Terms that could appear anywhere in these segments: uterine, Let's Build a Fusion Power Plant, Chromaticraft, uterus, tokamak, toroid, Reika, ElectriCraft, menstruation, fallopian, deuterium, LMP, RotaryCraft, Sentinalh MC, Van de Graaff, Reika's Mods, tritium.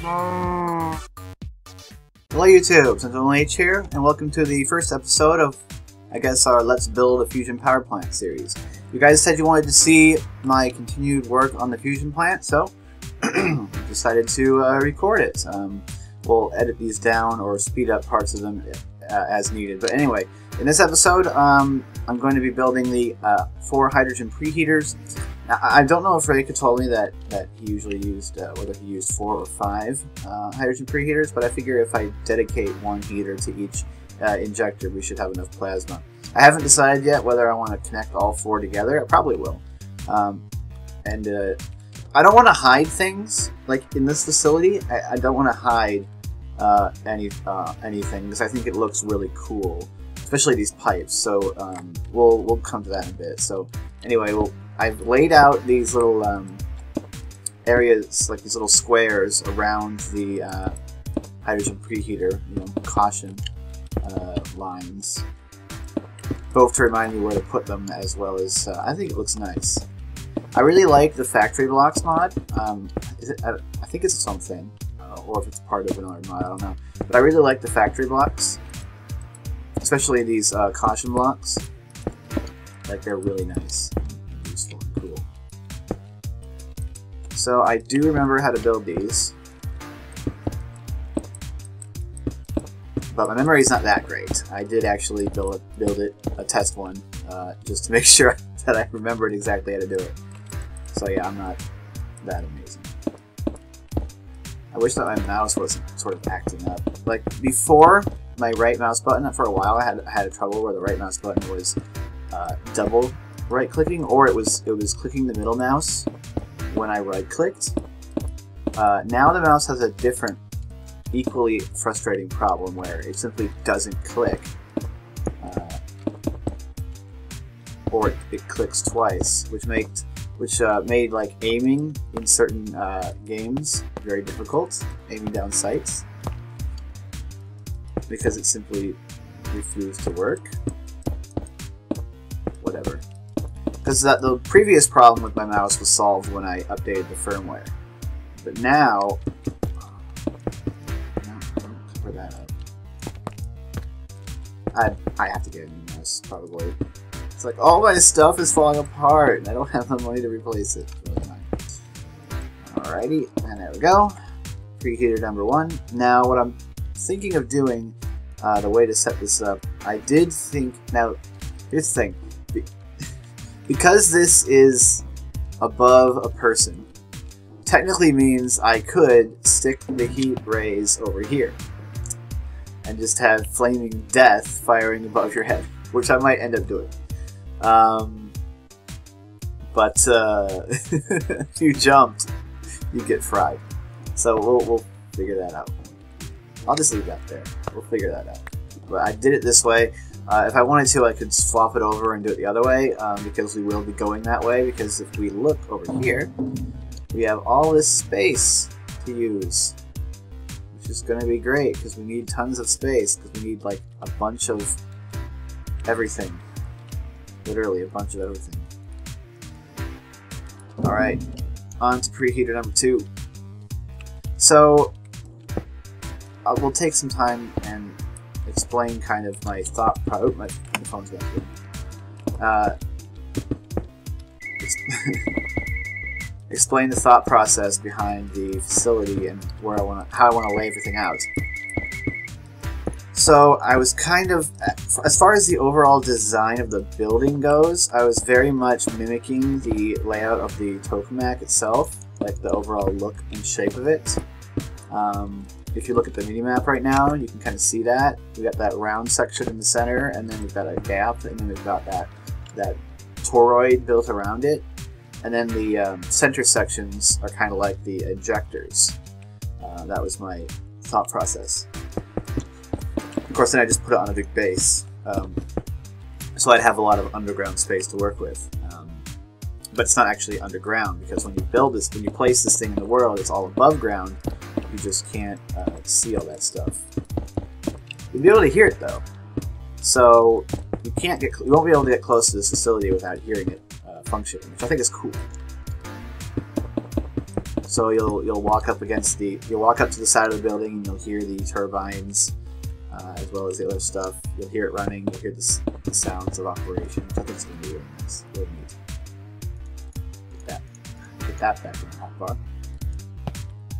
Hello YouTube, Sentinalh MC here, and welcome to the first episode of, I guess, our Let's Build a Fusion Power Plant series. You guys said you wanted to see my continued work on the fusion plant, so decided to record it. We'll edit these down or speed up parts of them as needed. But anyway, in this episode, I'm going to be building the 4 hydrogen preheaters. Now, I don't know if Reika told me that he usually used, whether he used 4 or 5 hydrogen preheaters, but I figure if I dedicate one heater to each injector, we should have enough plasma. I haven't decided yet whether I want to connect all 4 together. I probably will. I don't want to hide things. Like in this facility, I don't want to hide anything because I think it looks really cool, especially these pipes. So we'll come to that in a bit. So anyway, I've laid out these little areas, like these little squares around the hydrogen preheater, you know, caution lines, both to remind me where to put them, as well as I think it looks nice. I really like the factory blocks mod. I think it's something, or if it's part of another mod, I don't know. But I really like the factory blocks, especially these caution blocks. Like, they're really nice, and useful, and cool. So I do remember how to build these, but my memory is not that great. I did actually build a test one, just to make sure that I remembered exactly how to do it. So yeah, I'm not that amazing. I wish that my mouse wasn't sort of acting up. Like before, my right mouse button, for a while I had trouble where the right mouse button was double right clicking, or it was clicking the middle mouse when I right clicked. Now the mouse has a different, equally frustrating problem where it simply doesn't click, or it clicks twice, which made like aiming in certain games very difficult, aiming down sights, because it simply refused to work. Whatever. Because the previous problem with my mouse was solved when I updated the firmware, but now I'll cover that up. I have to get a new mouse probably. It's like, all my stuff is falling apart, and I don't have the money to replace it. Alrighty, and there we go. Preheater number 1. Now, what I'm thinking of doing, the way to set this up, I did think, now, here's the thing. Because this is above a person, technically means I could stick the heat rays over here, and just have flaming death firing above your head, which I might end up doing. If you jumped, you get fried. So we'll figure that out. I'll just leave that there. We'll figure that out. But I did it this way. If I wanted to, I could swap it over and do it the other way, because we will be going that way, because if we look over here, we have all this space to use, which is going to be great, because we need tons of space, because we need, like, a bunch of everything. Literally a bunch of everything. Alright, on to preheater number 2. So, we'll take some time and explain kind of my thought process. My phone's back here. Explain the thought process behind the facility and where how I want to lay everything out. So I was kind of, as far as the overall design of the building goes, I was very much mimicking the layout of the tokamak itself, like the overall look and shape of it. If you look at the mini-map right now, you can kind of see that. We've got that round section in the center, and then we've got a gap, and then we've got that toroid built around it. And then the center sections are kind of like the injectors. That was my thought process. Of course, then I just put it on a big base, so I'd have a lot of underground space to work with. But it's not actually underground, because when you build this, when you place this thing in the world, it's all above ground. You just can't see all that stuff. You'll be able to hear it though, so you won't be able to get close to this facility without hearing it functioning, which I think is cool. So you'll walk up against the, you'll walk up to the side of the building and you'll hear the turbines as well as the other stuff. You'll hear it running, you'll hear the sounds of operation, which I think is going to be really nice, really neat. Put that back in the hot bar.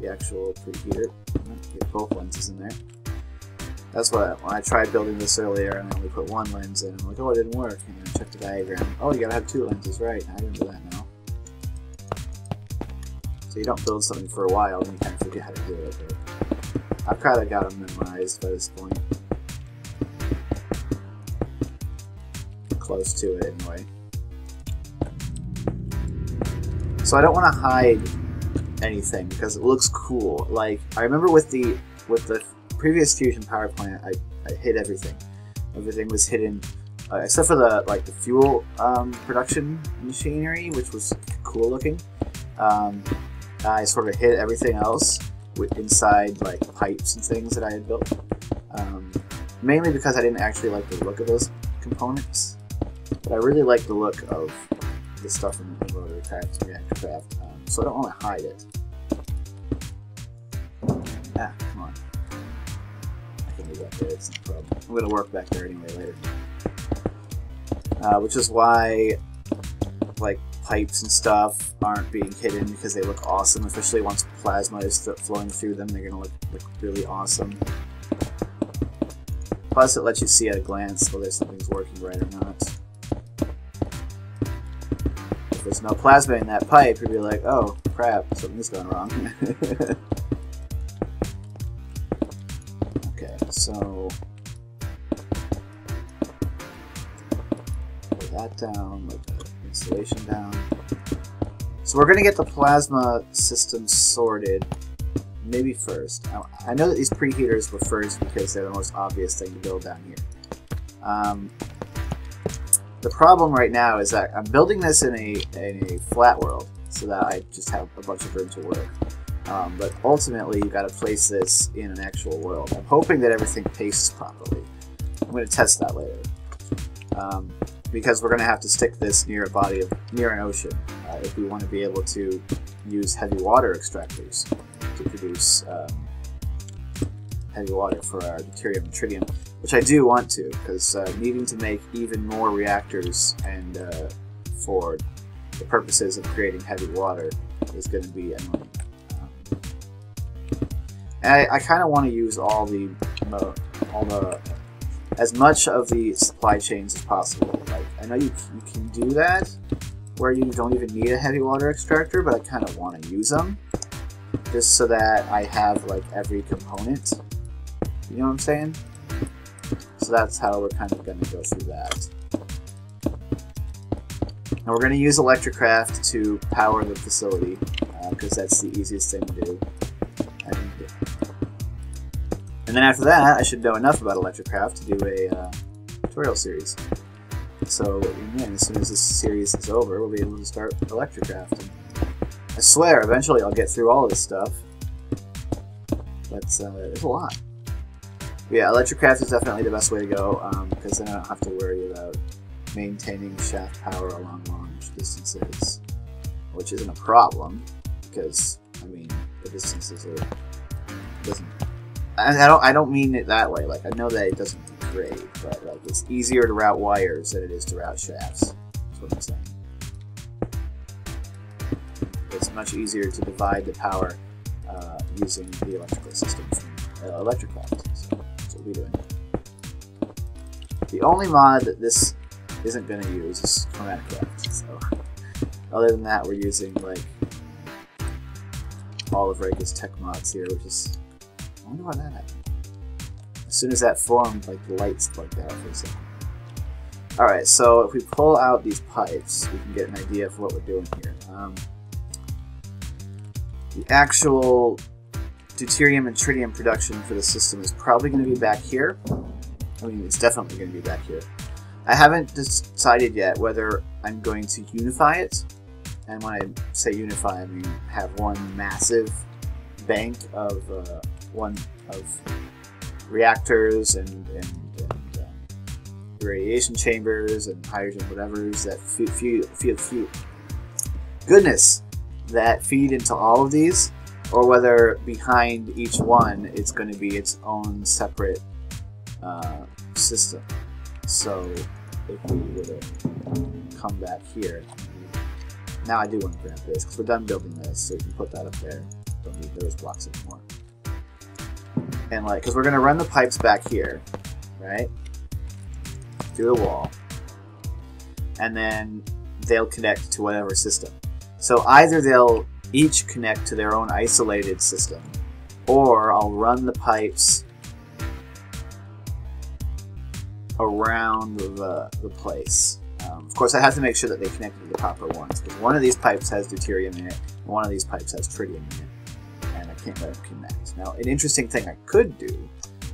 The actual preheater. Get both lenses in there. That's what when I tried building this earlier and I only put one lens in, I'm like, oh, it didn't work. And I check the diagram. Oh, you gotta have two lenses, right? I remember that now. So you don't build something for a while and you kind of forget how to do it. I've kind of got them memorized by this point. Close to it, anyway. So I don't want to hide anything because it looks cool. Like I remember with the previous fusion power plant, I hid everything. Everything was hidden, except for the fuel production machinery, which was cool looking. I sort of hid everything else inside like pipes and things that I had built, mainly because I didn't actually like the look of those components. But I really like the look of the stuff in RotaryCraft and ElectriCraft, so I don't want to hide it. Ah, come on. There, it's no problem. I'm going to work back there anyway later. Which is why, like, pipes and stuff aren't being hidden because they look awesome, especially once plasma is flowing through them, they're going to look really awesome. Plus it lets you see at a glance whether something's working right or not. If there's no plasma in that pipe, you'd be like, oh, crap, something's gone wrong. So, put that down, like the insulation down. So we're going to get the plasma system sorted, maybe first. I know that these preheaters were first because they're the most obvious thing to build down here. The problem right now is that I'm building this in a flat world so that I just have a bunch of room to work. But ultimately, you've got to place this in an actual world. I'm hoping that everything pastes properly. I'm going to test that later. Because we're going to have to stick this near a body of, near an ocean, if we want to be able to use heavy water extractors to produce heavy water for our deuterium and tritium, which I do want to, because needing to make even more reactors and for the purposes of creating heavy water is going to be annoying. And I kind of want to use all the as much of the supply chains as possible. Like I know you can do that where you don't even need a heavy water extractor, but I kind of want to use them just so that I have like every component. You know what I'm saying? So that's how we're kind of going to go through that. And we're going to use ElectriCraft to power the facility because that's the easiest thing to do. And then after that, I should know enough about ElectriCraft to do a tutorial series. So then, as soon as this series is over, we'll be able to start ElectriCraft. And I swear, eventually I'll get through all of this stuff. But there's a lot. But yeah, ElectriCraft is definitely the best way to go, because then I don't have to worry about maintaining shaft power along long distances, which isn't a problem, because, I mean, the distances are... I don't mean it that way. Like I know that it doesn't degrade, but like it's easier to route wires than it is to route shafts. That's what I'm saying. It's much easier to divide the power using the electrical system from ElectriCraft. So that's what we'll be doing. The only mod that this isn't going to use is Chromaticraft. So other than that, we're using like all of Reika's tech mods here, which is. I wonder why that happened. As soon as that formed, like the lights plugged out for a second. Alright, so if we pull out these pipes, we can get an idea of what we're doing here. The actual deuterium and tritium production for the system is probably going to be back here. I mean, it's definitely going to be back here. I haven't decided yet whether I'm going to unify it. And when I say unify, I mean have one massive bank of... one of reactors and irradiation chambers and hydrogen whatevers that few goodness that feed into all of these, or whether behind each one it's going to be its own separate system. So if we were to come back here, now I do want to grab this because we're done building this, so we can put that up there. Don't need those blocks anymore. And like, because we're going to run the pipes back here, right? Through the wall, and then they'll connect to whatever system. So either they'll each connect to their own isolated system, or I'll run the pipes around the place. Of course, I have to make sure that they connect to the proper ones, because one of these pipes has deuterium in it, and one of these pipes has tritium in it, and I can't let them connect. Now, an interesting thing I could do,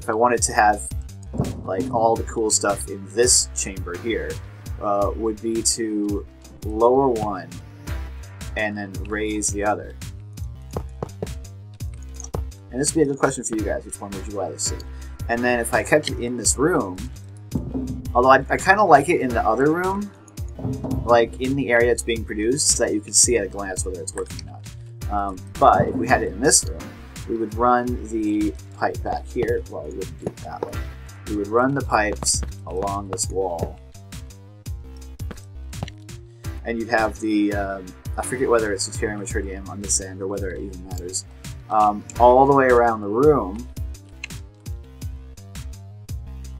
if I wanted to have like all the cool stuff in this chamber here, would be to lower one and then raise the other. And this would be a good question for you guys, which one would you rather see? And then if I kept it in this room, although I kind of like it in the other room, like in the area that's being produced, so that you can see at a glance whether it's working or not. But if we had it in this room, we would run the pipe back here. Well, we wouldn't do it that way. We would run the pipes along this wall. And you'd have the, I forget whether it's deuterium or tritium on this end or whether it even matters, all the way around the room.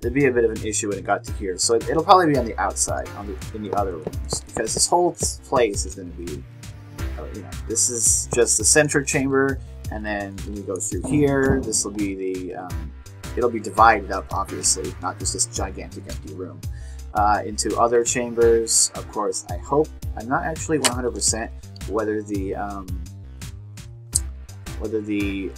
There'd be a bit of an issue when it got to here, so it'll probably be on the outside, in the other rooms, because this whole place is going to be, you know, this is just the center chamber, and then when we go through here, this will be the, it'll be divided up, obviously, not just this gigantic empty room, into other chambers. Of course, I hope, I'm not actually 100% whether the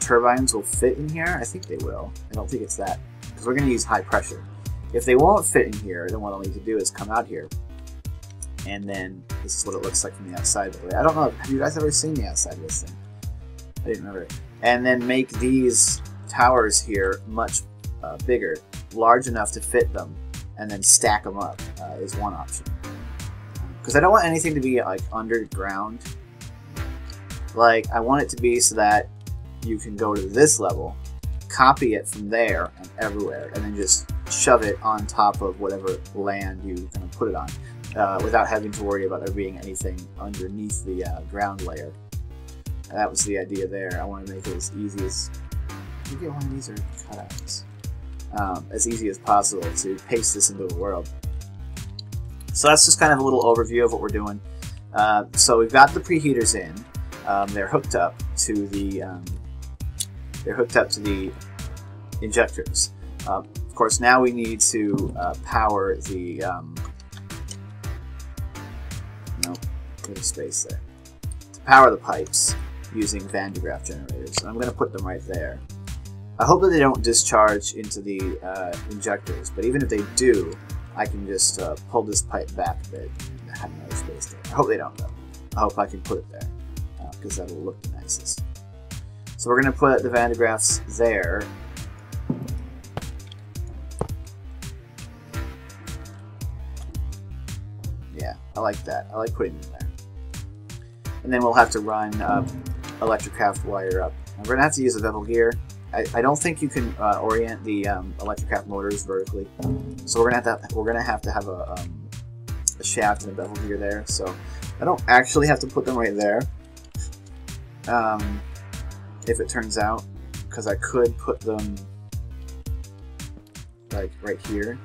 turbines will fit in here. I think they will. I don't think it's that, because we're going to use high pressure. If they won't fit in here, then what I'll need to do is come out here, and then this is what it looks like from the outside. By the way, I don't know, have you guys ever seen the outside of this thing? I didn't remember. And then make these towers here much bigger, large enough to fit them, and then stack them up is one option. Because I don't want anything to be like underground. Like, I want it to be so that you can go to this level, copy it from there and everywhere, and then just shove it on top of whatever land you kind of put it on, without having to worry about there being anything underneath the ground layer. And that was the idea there. I want to make it as easy as you get one of these are cutouts. As easy as possible to paste this into the world. So that's just kind of a little overview of what we're doing. So we've got the preheaters in. They're hooked up to the injectors. Of course, now we need to power the no, there's space there to power the pipes using Van de Graaff generators. So I'm going to put them right there. I hope that they don't discharge into the injectors, but even if they do, I can just pull this pipe back a bit and have another space there. I hope they don't, though. I hope I can put it there, because that will look the nicest. So we're going to put the Van de Graaffs there. Yeah, I like that. I like putting them there. And then we'll have to run ElectriCraft wire up. And we're going to have to use a bevel gear. I don't think you can orient the ElectriCraft motors vertically, so we're gonna have to have a shaft and a bevel gear there. So I don't actually have to put them right there, if it turns out, because I could put them like right here,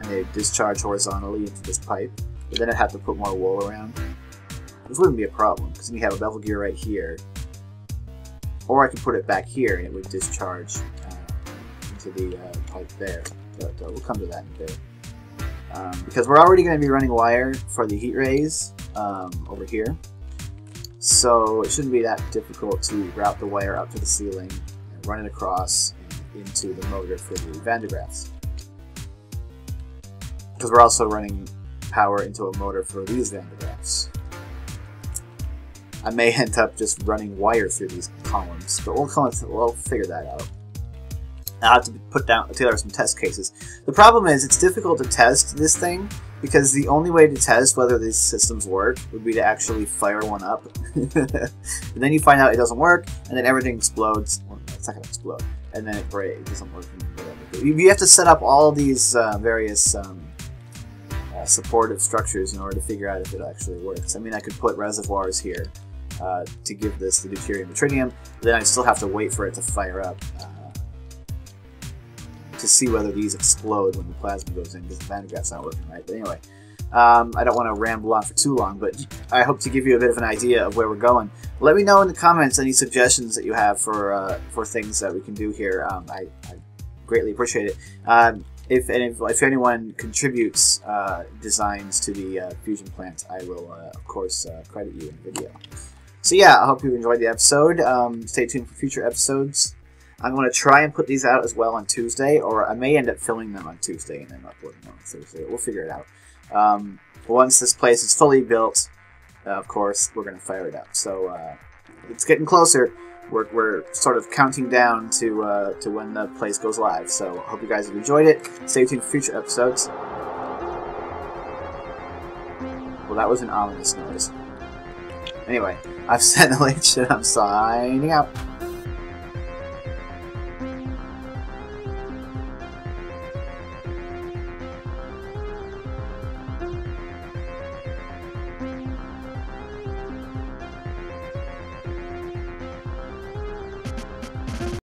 and they discharge horizontally into this pipe. But then I'd have to put more wool around, which wouldn't be a problem because we have a bevel gear right here. Or I could put it back here and it would discharge into the pipe there. But we'll come to that in a bit. Because we're already going to be running wire for the heat rays over here. So it shouldn't be that difficult to route the wire up to the ceiling, and run it across and into the motor for the Van de Graaffs. Because we're also running power into a motor for these Van de Graaffs. I may end up just running wire through these columns, but we'll figure that out. I'll have to put together some test cases. The problem is it's difficult to test this thing because the only way to test whether these systems work would be to actually fire one up. And then you find out it doesn't work, and then everything explodes. Well, it's not going to explode. And then it breaks. It doesn't work. You have to set up all these various supportive structures in order to figure out if it actually works. I mean, I could put reservoirs here to give this the deuterium and tritium, but then I still have to wait for it to fire up to see whether these explode when the plasma goes in, because the Van de Graaff's not working right. But anyway, I don't want to ramble on for too long, but I hope to give you a bit of an idea of where we're going. Let me know in the comments any suggestions that you have for things that we can do here. I greatly appreciate it. If anyone contributes designs to the fusion plant, I will, of course, credit you in the video. So yeah, I hope you enjoyed the episode. Stay tuned for future episodes. I'm going to try and put these out as well on Tuesday, or I may end up filming them on Tuesday and then uploading them on Thursday. We'll figure it out. Once this place is fully built, of course, we're going to fire it up. So it's getting closer. We're sort of counting down to when the place goes live. So I hope you guys have enjoyed it. Stay tuned for future episodes. Well, that was an ominous noise. Anyway, I've Sentinalh MC, and I'm signing out.